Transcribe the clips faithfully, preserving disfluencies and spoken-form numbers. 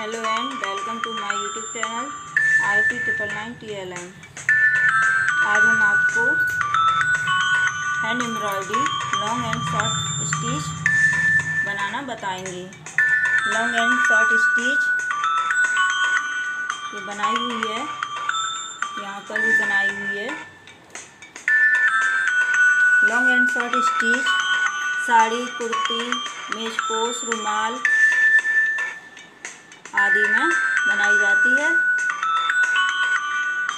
Hello and welcome to my YouTube channel I T triple nine T L N. आज हम आपको hand embroidery long and short stitch बनाना बताएंगे। Long and short stitch ये बनाई हुई है, यहाँ पर भी बनाई हुई है। Long and short stitch sari, kurti, मेजपोश, रुमाल आदि में बनाई जाती है।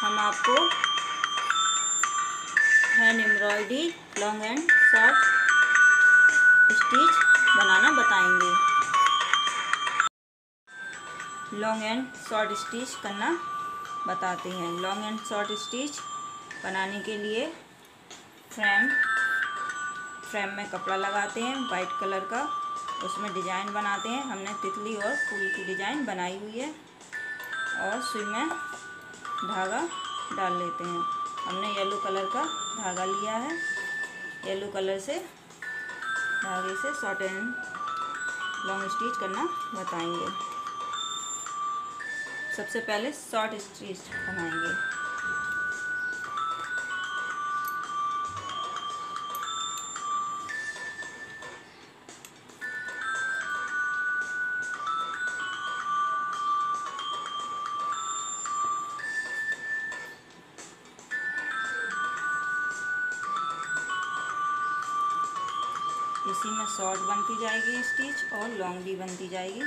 हम आपको hand embroidery long and short stitch बनाना बताएंगे। लॉन्ग एंड शॉर्ट स्टिच करना बताते हैं। लॉन्ग एंड शॉर्ट स्टिच बनाने के लिए फ्रेम फ्रेम में कपड़ा लगाते हैं, वाइट कलर का, उसमें डिज़ाइन बनाते हैं। हमने तितली और फूल की डिज़ाइन बनाई हुई है और सुई में धागा डाल लेते हैं। हमने येलो कलर का धागा लिया है, येलो कलर से धागे से शॉर्ट एंड लॉन्ग स्टिच करना बताएंगे। सबसे पहले शॉर्ट स्टिच बनाएंगे। इसी में शॉर्ट बनती जाएगी स्टिच और लॉन्ग भी बनती जाएगी।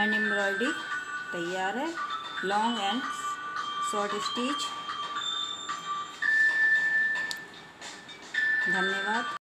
हैंड एम्ब्रॉयडरी तैयार है। Long and short stitch. धन्यवाद।